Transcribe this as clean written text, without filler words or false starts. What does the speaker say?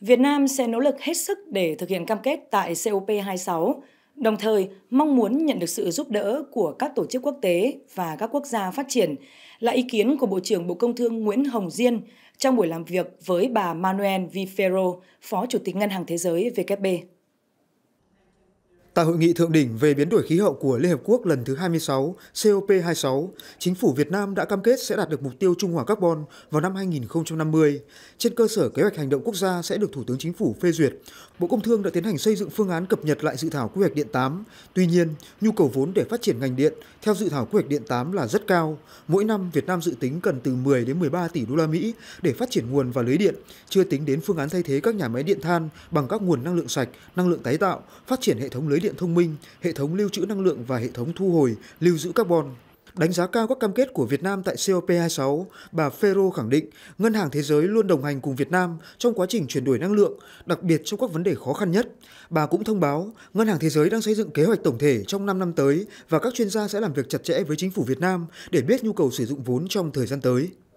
Việt Nam sẽ nỗ lực hết sức để thực hiện cam kết tại COP26, đồng thời mong muốn nhận được sự giúp đỡ của các tổ chức quốc tế và các quốc gia phát triển, là ý kiến của Bộ trưởng Bộ Công Thương Nguyễn Hồng Diên trong buổi làm việc với bà Manuel V. Ferro, Phó Chủ tịch Ngân hàng Thế giới WB. Tại Hội nghị Thượng đỉnh về biến đổi khí hậu của Liên Hợp Quốc lần thứ 26, COP26, Chính phủ Việt Nam đã cam kết sẽ đạt được mục tiêu trung hòa carbon vào năm 2050. Trên cơ sở kế hoạch hành động quốc gia sẽ được Thủ tướng Chính phủ phê duyệt, Bộ Công Thương đã tiến hành xây dựng phương án cập nhật lại dự thảo quy hoạch điện 8. Tuy nhiên, nhu cầu vốn để phát triển ngành điện theo dự thảo quy hoạch điện 8 là rất cao. Mỗi năm, Việt Nam dự tính cần từ 10 đến 13 tỷ USD để phát triển nguồn và lưới điện, chưa tính đến phương án thay thế các nhà máy điện than bằng các nguồn năng lượng sạch, năng lượng tái tạo, phát triển hệ thống lưới điện thông minh, hệ thống lưu trữ năng lượng và hệ thống thu hồi, lưu giữ carbon. Đánh giá cao các cam kết của Việt Nam tại COP26, bà Ferro khẳng định Ngân hàng Thế giới luôn đồng hành cùng Việt Nam trong quá trình chuyển đổi năng lượng, đặc biệt trong các vấn đề khó khăn nhất. Bà cũng thông báo Ngân hàng Thế giới đang xây dựng kế hoạch tổng thể trong 5 năm tới và các chuyên gia sẽ làm việc chặt chẽ với chính phủ Việt Nam để biết nhu cầu sử dụng vốn trong thời gian tới.